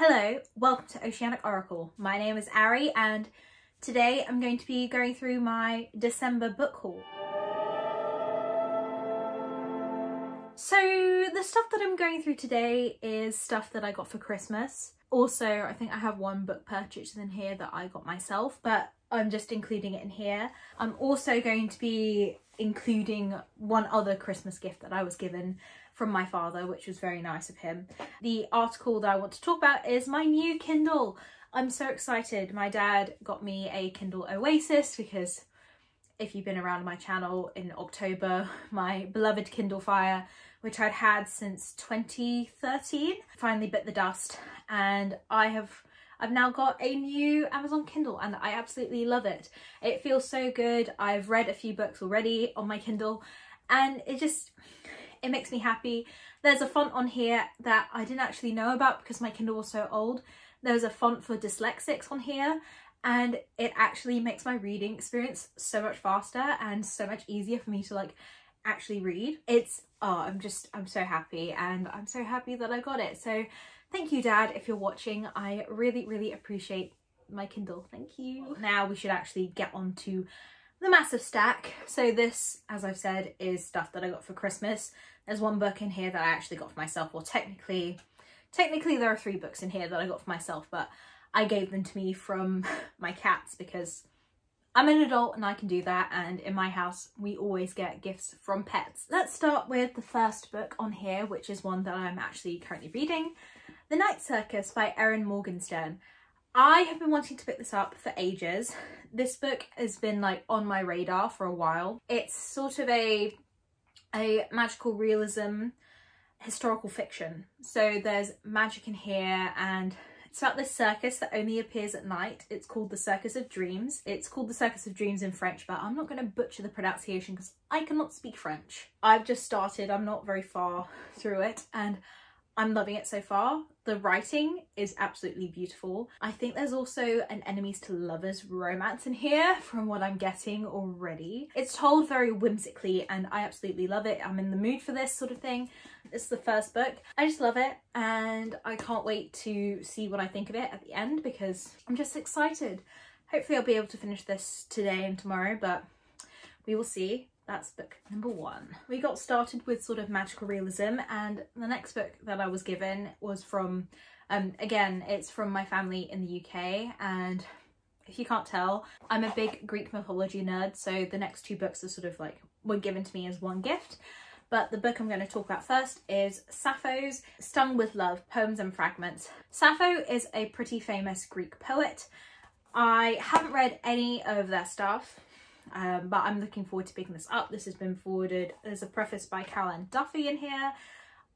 Hello, welcome to Oceanic Oracle. My name is Ari and today I'm going to be going through my December book haul. So the stuff that I'm going through today is stuff that I got for Christmas. Also, I think I have one book purchase in here that I got myself, but I'm just including it in here. I'm also going to be including one other Christmas gift that I was given from my father, which was very nice of him. The article that I want to talk about is my new Kindle. I'm so excited. My dad got me a Kindle Oasis because if you've been around my channel in October, my beloved Kindle Fire, which I'd had since 2013, finally bit the dust, and I've now got a new Amazon Kindle and I absolutely love it. It feels so good. I've read a few books already on my Kindle and it makes me happy. There's a font on here that I didn't actually know about because my Kindle was so old. There's a font for dyslexics on here and it actually makes my reading experience so much faster and so much easier for me to like actually read. I'm so happy and I'm so happy that I got it. So thank you, Dad, if you're watching. I really, really appreciate my Kindle. Thank you. Now we should actually get on to the massive stack. So this, as I've said, is stuff that I got for Christmas. There's one book in here that I actually got for myself. Well, technically there are three books in here that I got for myself, but I gave them to me from my cats because I'm an adult and I can do that. And in my house, we always get gifts from pets. Let's start with the first book on here, which is one that I'm actually currently reading. The Night Circus by Erin Morgenstern. I have been wanting to pick this up for ages. This book has been like on my radar for a while. It's sort of a magical realism historical fiction. So there's magic in here and it's about this circus that only appears at night. It's called the Circus of Dreams. It's called the Circus of Dreams in French, but I'm not going to butcher the pronunciation because I cannot speak French. I've just started. I'm not very far through it and I'm loving it so far. The writing is absolutely beautiful. I think there's also an enemies to lovers romance in here from what I'm getting already. It's told very whimsically and I absolutely love it. I'm in the mood for this sort of thing. This is the first book. I just love it and I can't wait to see what I think of it at the end because I'm just excited. Hopefully I'll be able to finish this today and tomorrow, but we will see. That's book number one. We got started with sort of magical realism and the next book that I was given was from, again, it's from my family in the UK, and if you can't tell, I'm a big Greek mythology nerd, so the next two books are sort of like, were given to me as one gift. But the book I'm going to talk about first is Sappho's Stung With Love, Poems and Fragments. Sappho is a pretty famous Greek poet. I haven't read any of their stuff, but I'm looking forward to picking this up. This has been forwarded. There's a preface by Carol Ann Duffy in here.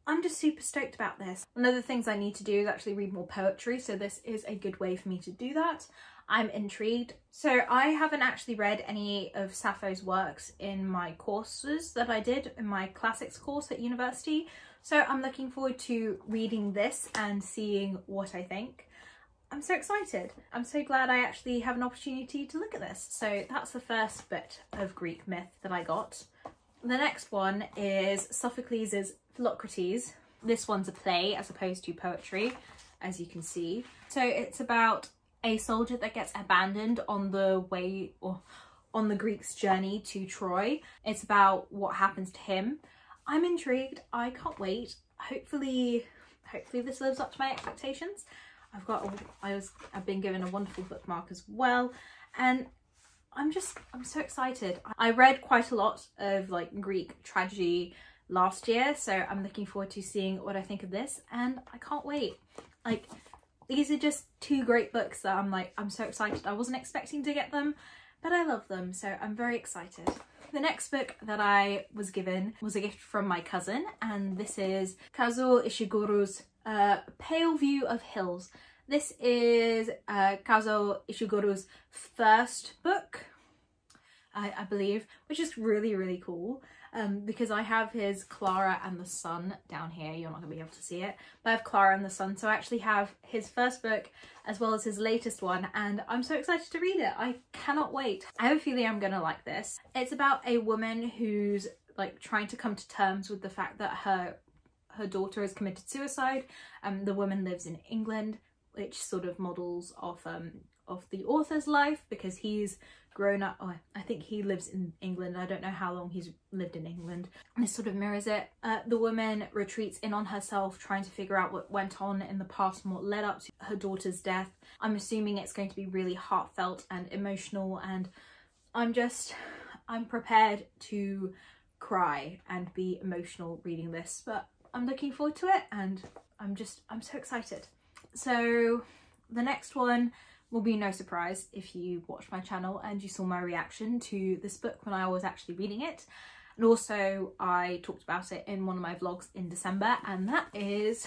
I'm just super stoked about this. One of the things I need to do is actually read more poetry, so this is a good way for me to do that. I'm intrigued. So I haven't actually read any of Sappho's works in my courses that I did in my classics course at university, so I'm looking forward to reading this and seeing what I think. I'm so excited. I'm so glad I actually have an opportunity to look at this. So that's the first bit of Greek myth that I got. The next one is Sophocles' Philoctetes. This one's a play as opposed to poetry, as you can see. So it's about a soldier that gets abandoned on the way, or on the Greeks' journey to Troy. It's about what happens to him. I'm intrigued. I can't wait. Hopefully this lives up to my expectations. I've been given a wonderful bookmark as well, and I'm so excited. I read quite a lot of like Greek tragedy last year, so I'm looking forward to seeing what I think of this, and I can't wait. Like, these are just two great books that I'm so excited. I wasn't expecting to get them, but I love them, so I'm very excited. The next book that I was given was a gift from my cousin, and this is Kazuo Ishiguro's A Pale View of Hills. This is Kazuo Ishiguro's first book, I believe, which is really, really cool because I have his Clara and the Sun down here. You're not going to be able to see it, but I have Clara and the Sun, so I actually have his first book as well as his latest one, and I'm so excited to read it. I cannot wait. I have a feeling I'm going to like this. It's about a woman who's like trying to come to terms with the fact that her daughter has committed suicide. The woman lives in England. which sort of models off the author's life, because he's grown up. Oh, I think he lives in England. I don't know how long he's lived in England. And this sort of mirrors it. The woman retreats in on herself, trying to figure out what went on in the past and what led up to her daughter's death. I'm assuming it's going to be really heartfelt and emotional, and I'm prepared to cry and be emotional reading this, but I'm looking forward to it, and I'm so excited. So the next one will be no surprise if you watched my channel and you saw my reaction to this book when I was actually reading it. And also I talked about it in one of my vlogs in December, and that is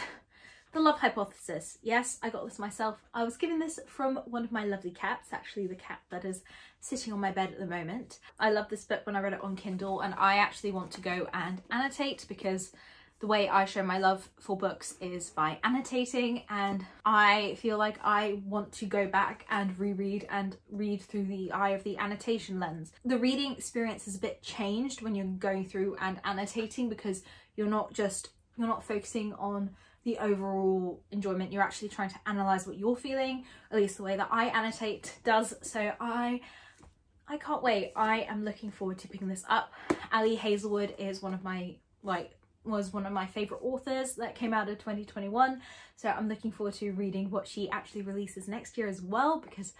The Love Hypothesis. Yes, I got this myself. I was given this from one of my lovely cats, actually the cat that is sitting on my bed at the moment. I loved this book when I read it on Kindle, and I actually want to go and annotate, because the way I show my love for books is by annotating, and I feel like I want to go back and reread and read through the eye of the annotation lens. The reading experience is a bit changed when you're going through and annotating, because you're not focusing on the overall enjoyment, you're actually trying to analyze what you're feeling, at least the way that I annotate does. So I can't wait. I am looking forward to picking this up. Ali Hazelwood is one of my favorite authors that came out of 2021, so I'm looking forward to reading what she actually releases next year as well, because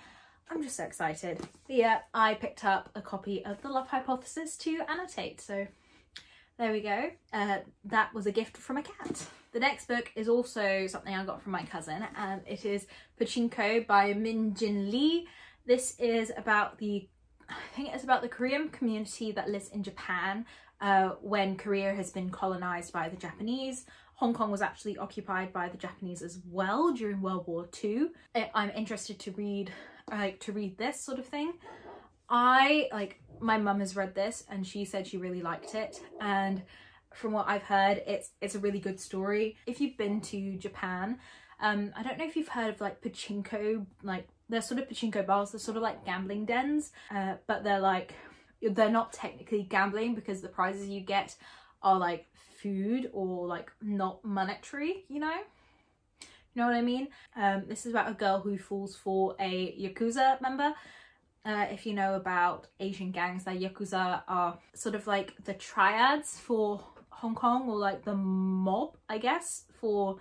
I'm just so excited. But yeah, I picked up a copy of The Love Hypothesis to annotate, so there we go. That was a gift from a cat. The next book is also something I got from my cousin, and it is Pachinko by Min Jin Lee. This is about the Korean community that lives in Japan. When Korea has been colonized by the Japanese. Hong Kong was actually occupied by the Japanese as well during World War II. I'm interested to read this sort of thing. My mum has read this and she said she really liked it, and from what I've heard, it's a really good story. If you've been to Japan, I don't know if you've heard of pachinko, they're sort of pachinko bars, they're sort of like gambling dens, but they're not technically gambling, because the prizes you get are food or not monetary, you know what I mean. This is about a girl who falls for a yakuza member. If you know about Asian gangs, the yakuza are sort of the triads for Hong Kong, or the mob, I guess, for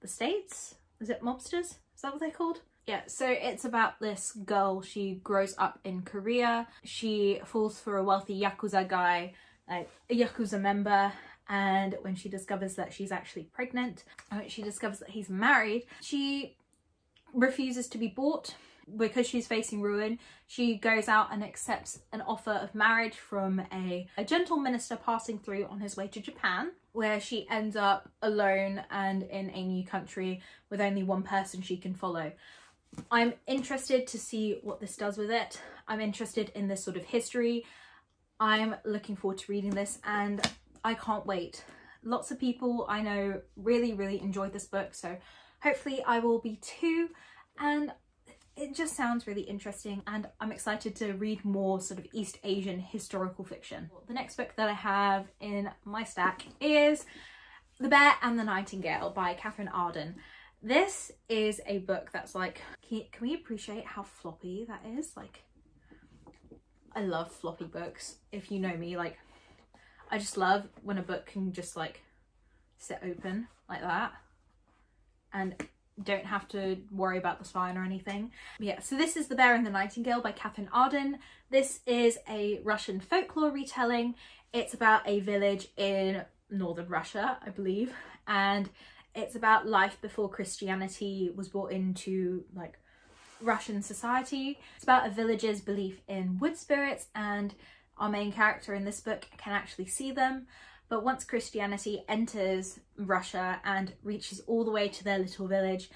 the States. Is it mobsters? Is that what they're called? Yeah, so it's about this girl. She grows up in Korea. She falls for a wealthy yakuza guy, a yakuza member, and when she discovers that she's actually pregnant, and when she discovers that he's married, she refuses to be bought because she's facing ruin. She goes out and accepts an offer of marriage from a gentle minister passing through on his way to Japan, where she ends up alone and in a new country with only one person she can follow. I'm interested to see what this does with it. I'm interested in this sort of history. I'm looking forward to reading this, and I can't wait. Lots of people I know really, really enjoyed this book, so hopefully I will be too. And it just sounds really interesting, and I'm excited to read more sort of East Asian historical fiction. The next book that I have in my stack is The Bear and the Nightingale by Katherine Arden. This is a book that's can we appreciate how floppy that is? I love floppy books. If you know me, I just love when a book can just sit open like that and don't have to worry about the spine or anything. But yeah, so this is The Bear and the Nightingale by Katherine Arden. This is a Russian folklore retelling. It's about a village in northern Russia, I believe, and it's about life before Christianity was brought into Russian society. It's about a villager's belief in wood spirits, and our main character in this book can actually see them. But once Christianity enters Russia and reaches all the way to their little village,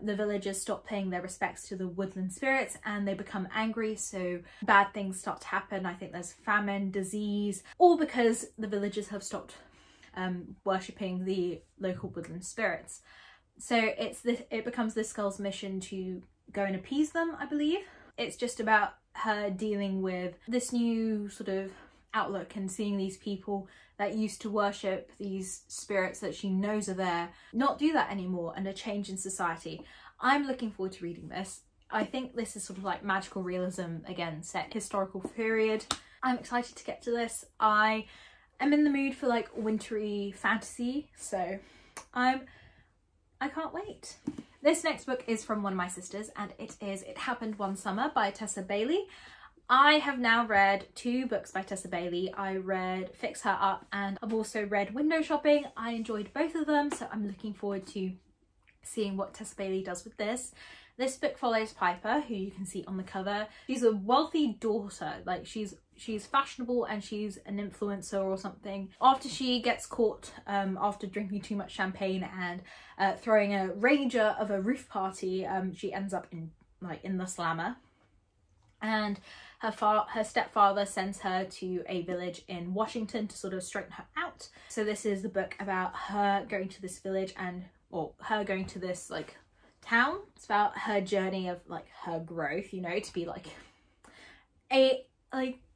the villagers stop paying their respects to the woodland spirits, and they become angry, so bad things start to happen. I think there's famine, disease, all because the villagers have stopped worshipping the local woodland spirits. So it becomes this girl's mission to go and appease them, I believe. It's just about her dealing with this new sort of outlook and seeing these people that used to worship these spirits that she knows are there not do that anymore, and a change in society. I'm looking forward to reading this. I think this is sort of like magical realism again, set historical period. I'm excited to get to this. I am in the mood for like wintry fantasy, so I can't wait. This next book is from one of my sisters, and it is It Happened One Summer by Tessa Bailey. I have now read two books by Tessa Bailey. I read Fix Her Up and I've also read Window Shopping. I enjoyed both of them, so I'm looking forward to seeing what Tessa Bailey does with this. This book follows Piper, who you can see on the cover. She's a wealthy daughter, like she's fashionable and she's an influencer or something. After she gets caught after drinking too much champagne and throwing a rager of a roof party, she ends up in the slammer. And her stepfather sends her to a village in Washington to sort of straighten her out. So this is the book about her going to this village or her going to this like town. It's about her journey of like her growth, you know, to be like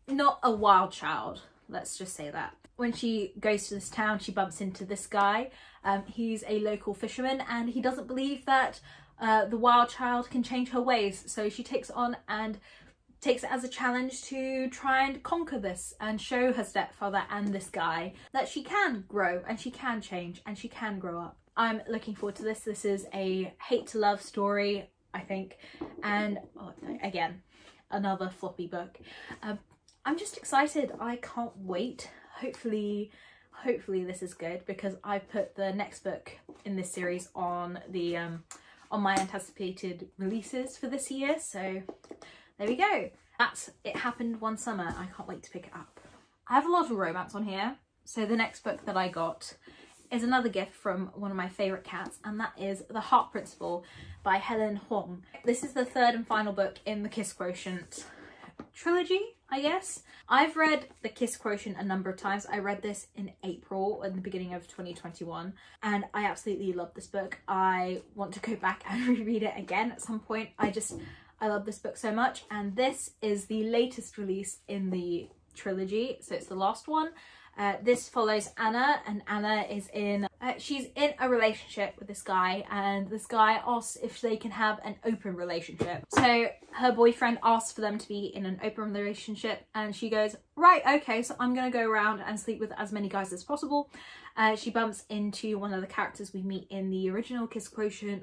not a wild child, let's just say that. When she goes to this town, she bumps into this guy. He's a local fisherman and he doesn't believe that the wild child can change her ways. So she takes it as a challenge to try and conquer this and show her stepfather and this guy that she can grow and she can change and she can grow up. I'm looking forward to this. This is a hate to love story, I think. And again, another floppy book. I'm just excited. I can't wait. Hopefully this is good, because I put the next book in this series on the on my anticipated releases for this year. So there we go. That's It Happened One Summer. I can't wait to pick it up. I have a lot of romance on here. So the next book that I got is another gift from one of my favourite cats, and that is The Heart Principle by Helen Hoang. This is the third and final book in the Kiss Quotient trilogy, I guess. I've read The Kiss Quotient a number of times. I read this in April, in the beginning of 2021, and I absolutely love this book. I want to go back and reread it again at some point. I love this book so much, and this is the latest release in the trilogy, so it's the last one. This follows Anna, and Anna is she's in a relationship with this guy, and this guy asks if they can have an open relationship. So her boyfriend asks for them to be in an open relationship, and she goes, right, okay, so I'm gonna go around and sleep with as many guys as possible. She bumps into one of the characters we meet in the original Kiss Quotient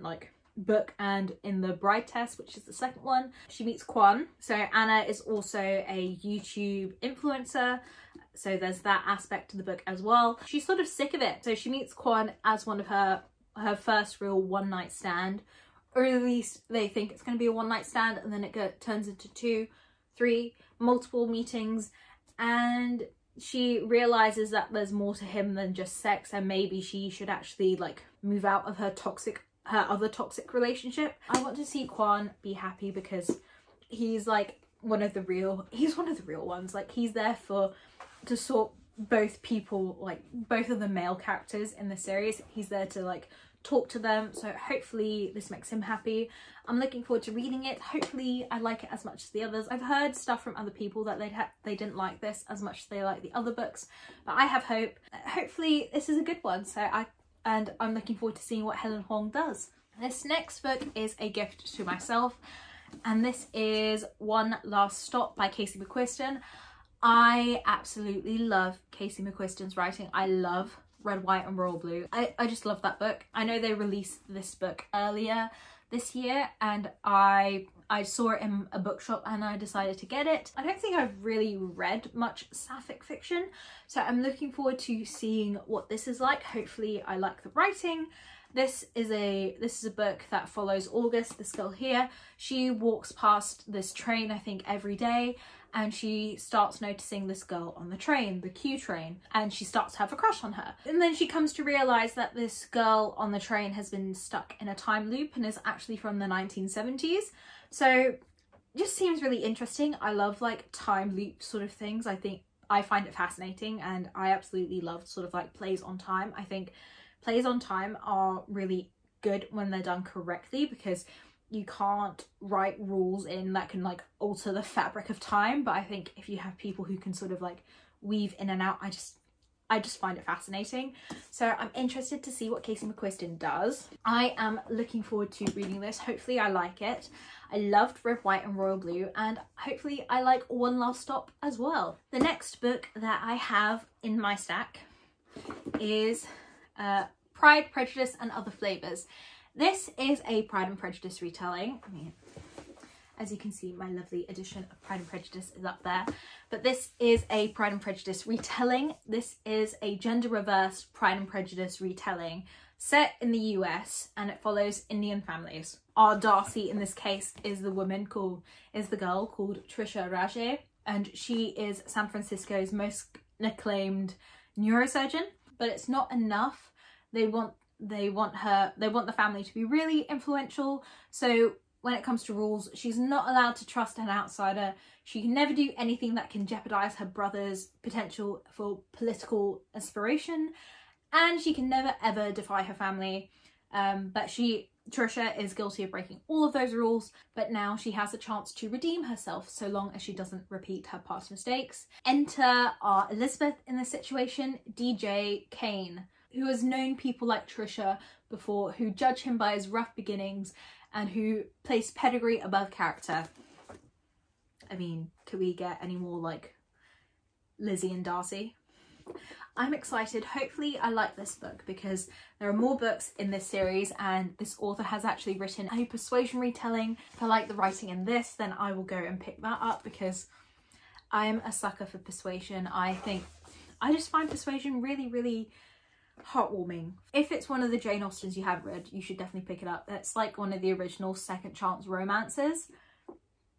book and in The Bride Test, which is the second one. She meets Kwan. So Anna is also a YouTube influencer, so there's that aspect to the book as well. She's sort of sick of it, so she meets Kwan as one of her first real one-night stand, or at least they think it's going to be a one-night stand, and then it turns into 2, 3 multiple meetings, and she realizes that there's more to him than just sex, and maybe she should actually move out of her other toxic relationship. I want to see Kwan be happy, because he's one of the real ones. He's there to sort both people, both of the male characters in the series. He's there to talk to them, so hopefully this makes him happy. I'm looking forward to reading it. Hopefully I like it as much as the others. I've heard stuff from other people that they didn't like this as much as they like the other books, but I have hope. Hopefully this is a good one, so I'm looking forward to seeing what Helen Hoang does. This next book is a gift to myself, and this is One Last Stop by Casey McQuiston. I absolutely love Casey McQuiston's writing. I love Red, White and Royal Blue. I just love that book. I know they released this book earlier this year, and I saw it in a bookshop and I decided to get it. I don't think I've really read much sapphic fiction, so I'm looking forward to seeing what this is like. Hopefully I like the writing. This is a book that follows August, this girl here. She walks past this train, I think, every day, and she starts noticing this girl on the train, the Q train, and she starts to have a crush on her. And then she comes to realise that this girl on the train has been stuck in a time loop and is actually from the 1970s. So just seems really interesting. I love time loop sort of things. I find it fascinating, and I absolutely love sort of plays on time. I think plays on time are really good when they're done correctly, because you can't write rules in that can alter the fabric of time. But I think if you have people who can sort of weave in and out, I just find it fascinating. So I'm interested to see what Casey McQuiston does. I am looking forward to reading this. Hopefully I like it. I loved Red, White and Royal Blue, and hopefully I like One Last Stop as well. The next book that I have in my stack is Pride, Prejudice and Other Flavours. This is a Pride and Prejudice retelling. I mean, as you can see, my lovely edition of Pride and Prejudice is up there. But this is a Pride and Prejudice retelling. This is a gender-reversed Pride and Prejudice retelling set in the US, and it follows Indian families. Our Darcy, in this case, is the girl called Trisha Rajay, and she is San Francisco's most acclaimed neurosurgeon. But it's not enough. They want the family to be really influential. So when it comes to rules, she's not allowed to trust an outsider. She can never do anything that can jeopardize her brother's potential for political aspiration, and she can never ever defy her family. But Trisha is guilty of breaking all of those rules, but now she has a chance to redeem herself so long as she doesn't repeat her past mistakes. Enter our Elizabeth in this situation, DJ Kane, who has known people like Trisha before, who judge him by his rough beginnings and who place pedigree above character. I mean, could we get any more like Lizzie and Darcy? I'm excited. Hopefully I like this book because there are more books in this series, and this author has actually written a persuasion retelling. If I like the writing in this, then I will go and pick that up because I am a sucker for persuasion. I just find persuasion really, really heartwarming. If it's one of the Jane Austens you have read, you should definitely pick it up. That's like one of the original second chance romances.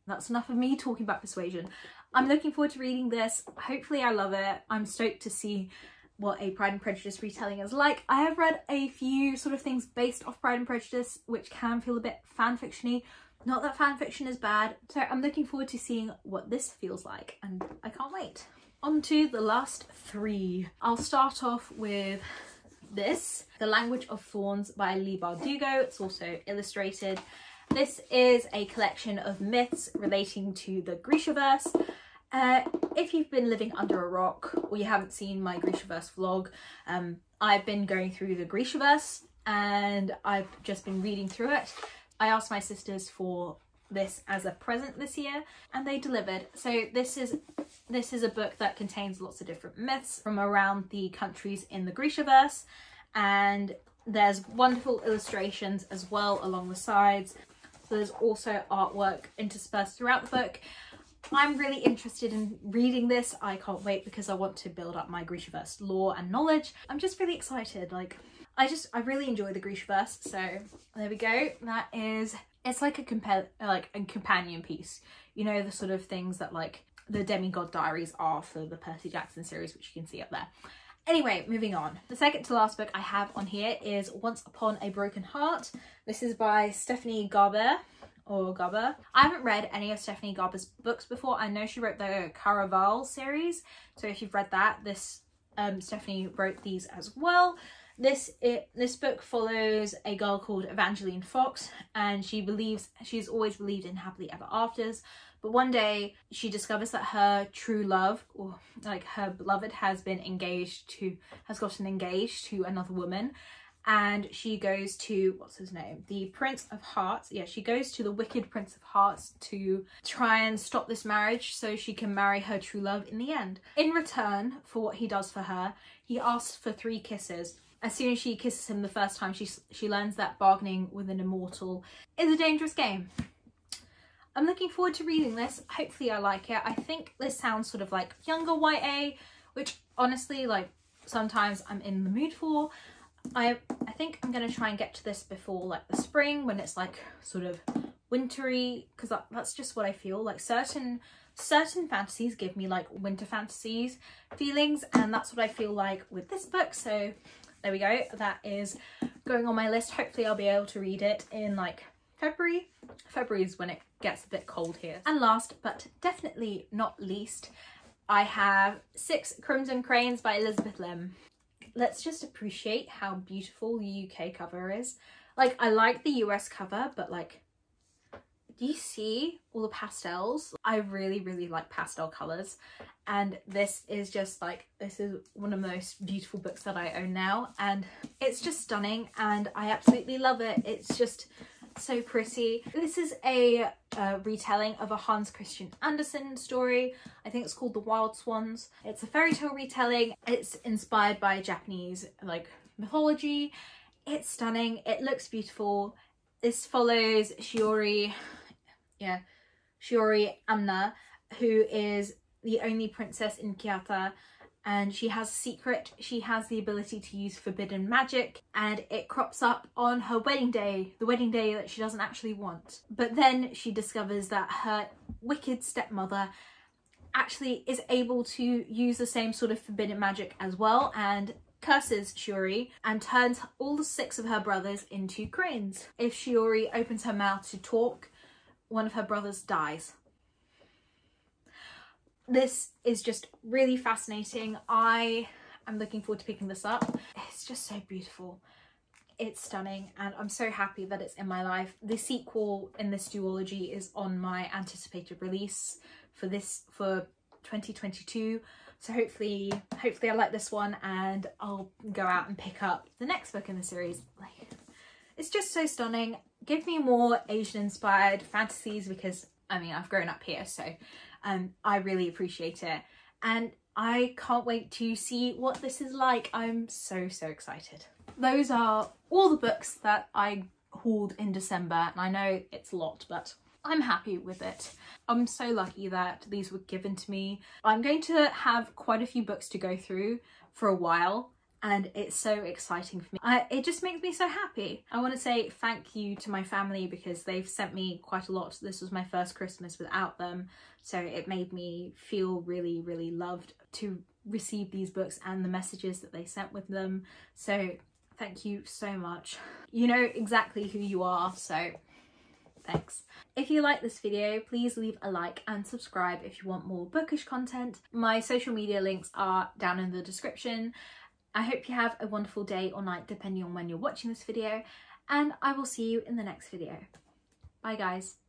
That's enough of me talking about persuasion. I'm looking forward to reading this. Hopefully I love it. I'm stoked to see what a Pride and Prejudice retelling is like. I have read a few sort of things based off Pride and Prejudice, which can feel a bit fanfiction-y. Not that fanfiction is bad. So I'm looking forward to seeing what this feels like, and I can't wait. On to the last three. I'll start off with this, The Language of Thorns by Leigh Bardugo. It's also illustrated. This is a collection of myths relating to the Grishaverse. If you've been living under a rock or you haven't seen my Grishaverse vlog, I've been going through the Grishaverse and I've just been reading through it. I asked my sisters for this as a present this year and they delivered. So this is a book that contains lots of different myths from around the countries in the Grishaverse, and there's wonderful illustrations as well along the sides. So there's also artwork interspersed throughout the book. I'm really interested in reading this. I can't wait because I want to build up my Grishaverse lore and knowledge. I'm just really excited. Like, I really enjoy the Grishaverse. So there we go. That is, it's like a companion piece. You know, the sort of things that like the Demigod Diaries are for the Percy Jackson series, which you can see up there. Anyway, moving on. The second to last book I have on here is Once Upon a Broken Heart. This is by Stephanie Garber, or Garber. I haven't read any of Stephanie Garber's books before. I know she wrote the Caraval series, so if you've read that, this Stephanie wrote these as well. This book follows a girl called Evangeline Fox, and she's always believed in happily ever afters. But one day she discovers that her true love, or like her beloved, has gotten engaged to another woman, and she goes to, what's his name? The Prince of Hearts. Yeah, she goes to the wicked Prince of Hearts to try and stop this marriage so she can marry her true love in the end. In return for what he does for her, he asks for 3 kisses. As soon as she kisses him the first time, she learns that bargaining with an immortal is a dangerous game. I'm looking forward to reading this. Hopefully I like it. I think this sounds sort of like younger YA, which honestly, like, sometimes I'm in the mood for. I think I'm going to try and get to this before like the spring, when it's like sort of wintry, because that's just what I feel like. Certain fantasies give me like winter fantasies feelings, and that's what I feel like with this book. So there we go. That is going on my list. Hopefully I'll be able to read it in like February. February is when it gets a bit cold here. And last but definitely not least, I have 6 Crimson Cranes by Elizabeth Lim. Let's just appreciate how beautiful the UK cover is. Like, I like the US cover, but like do you see all the pastels? I really, really like pastel colours, and this is just like, this is one of the most beautiful books that I own now, and it's just stunning and I absolutely love it. It's just so pretty. This is a retelling of a Hans Christian Andersen story. I think it's called The Wild Swans. It's a fairy tale retelling. It's inspired by Japanese like mythology. It's stunning. It looks beautiful. This follows Shiori Amna, who is the only princess in Kyoto, and she has a secret. She has the ability to use forbidden magic, and it crops up on her wedding day, the wedding day that she doesn't actually want. But then she discovers that her wicked stepmother actually is able to use the same sort of forbidden magic as well, and curses Shiori and turns all the 6 of her brothers into cranes. If Shiori opens her mouth to talk, one of her brothers dies. This is just really fascinating. I am looking forward to picking this up. It's just so beautiful. It's stunning, and I'm so happy that it's in my life. The sequel in this duology is on my anticipated release for 2022. So hopefully I like this one, and I'll go out and pick up the next book in the series. Like, it's just so stunning. Give me more Asian-inspired fantasies, because, I mean, I've grown up here, so I really appreciate it. And I can't wait to see what this is like. I'm so, so excited. Those are all the books that I hauled in December, and I know it's a lot, but I'm happy with it. I'm so lucky that these were given to me. I'm going to have quite a few books to go through for a while, and it's so exciting for me. It just makes me so happy. I want to say thank you to my family, because they've sent me quite a lot. This was my first Christmas without them, so it made me feel really, really loved to receive these books and the messages that they sent with them. So thank you so much. You know exactly who you are, so thanks. If you like this video, please leave a like and subscribe if you want more bookish content. My social media links are down in the description. I hope you have a wonderful day or night, depending on when you're watching this video, and I will see you in the next video. Bye guys.